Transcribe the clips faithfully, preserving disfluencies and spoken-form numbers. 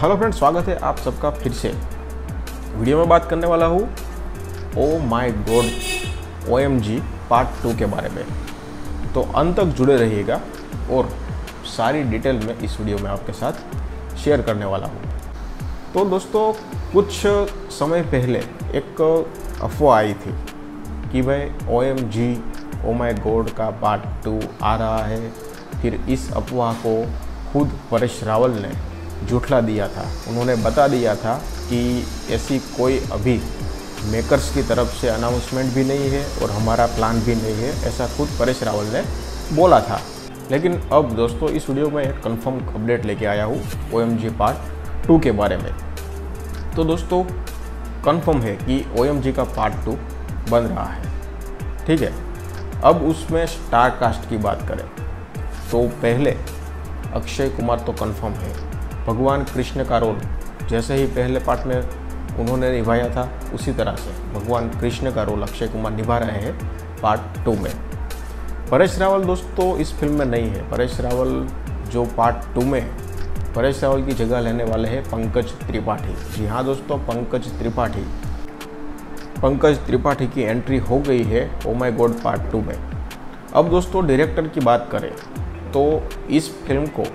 Hello friends, स्वागत है आप सबका फिर से। वीडियो में बात करने वाला हूँ oh my God O M G part two के बारे में, तो अंत तक जुड़े रहिएगा और सारी डिटेल में इस वीडियो में आपके साथ शेयर करने वाला हूँ। तो दोस्तों, कुछ समय पहले एक अफवाह आई थी कि भाई O M G oh my God का पार्ट टू आ रहा है। फिर इस अफवाह को खुद परेश रावल ने झूठला दिया था। उन्होंने बता दिया था कि ऐसी कोई अभी मेकर्स की तरफ से अनाउंसमेंट भी नहीं है और हमारा प्लान भी नहीं है, ऐसा खुद परेश रावल ने बोला था। लेकिन अब दोस्तों, इस वीडियो में एक कंफर्म अपडेट लेके आया हूँ ओएमजी पार्ट टू के बारे में। तो दोस्तों, कंफर्म है कि ओएमजी का पार्ट टू बन रहा है, ठीक है। अब उसमें स्टार कास्ट की बात करें तो पहले अक्षय कुमार तो कंफर्म है। भगवान कृष्ण का रोल जैसे ही पहले पार्ट में उन्होंने निभाया था, उसी तरह से भगवान कृष्ण का रोल अक्षय कुमार निभा रहे हैं पार्ट टू में। परेश रावल दोस्तों इस फिल्म में नहीं है। परेश रावल जो पार्ट टू में परेश रावल की जगह लेने वाले हैं पंकज त्रिपाठी। जी हाँ दोस्तों, पंकज त्रिपाठी पंकज त्रिपाठी की एंट्री हो गई है oh my God part two में। अब दोस्तों, डायरेक्टर की बात करें तो इस फिल्म को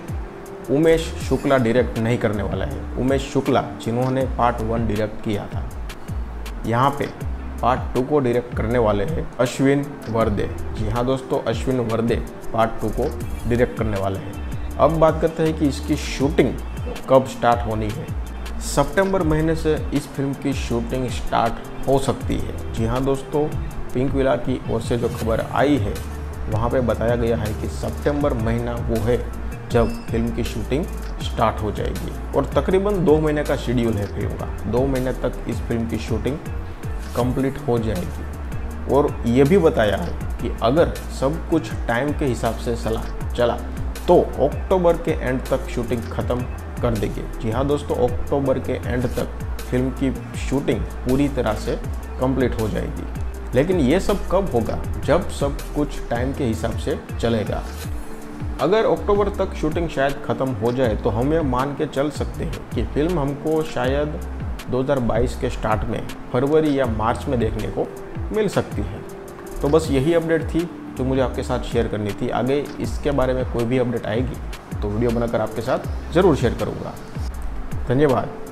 उमेश शुक्ला डायरेक्ट नहीं करने वाला है। उमेश शुक्ला जिन्होंने पार्ट वन डायरेक्ट किया था, यहाँ पे पार्ट टू को डायरेक्ट करने वाले हैं अश्विन वर्दे। जी हाँ दोस्तों, अश्विन वर्दे पार्ट टू को डायरेक्ट करने वाले हैं। अब बात करते हैं कि इसकी शूटिंग कब स्टार्ट होनी है। सितंबर महीने से इस फिल्म की शूटिंग स्टार्ट हो सकती है। जी हाँ दोस्तों, पिंक विला की ओर से जो खबर आई है वहाँ पे बताया गया है कि सितंबर महीना वो है जब फिल्म की शूटिंग स्टार्ट हो जाएगी और तकरीबन दो महीने का शेड्यूल है फिल्म का। दो महीने तक इस फिल्म की शूटिंग कंप्लीट हो जाएगी। और ये भी बताया है कि अगर सब कुछ टाइम के हिसाब से चला चला तो अक्टूबर के एंड तक शूटिंग ख़त्म कर देंगे। जी हाँ दोस्तों, अक्टूबर के एंड तक फिल्म की शूटिंग पूरी तरह से कंप्लीट हो जाएगी। लेकिन ये सब कब होगा? जब सब कुछ टाइम के हिसाब से चलेगा। अगर अक्टूबर तक शूटिंग शायद ख़त्म हो जाए तो हम ये मान के चल सकते हैं कि फिल्म हमको शायद दो हज़ार बाईस के स्टार्ट में, फरवरी या मार्च में देखने को मिल सकती है। तो बस यही अपडेट थी जो मुझे आपके साथ शेयर करनी थी। आगे इसके बारे में कोई भी अपडेट आएगी तो वीडियो बनाकर आपके साथ ज़रूर शेयर करूँगा। धन्यवाद।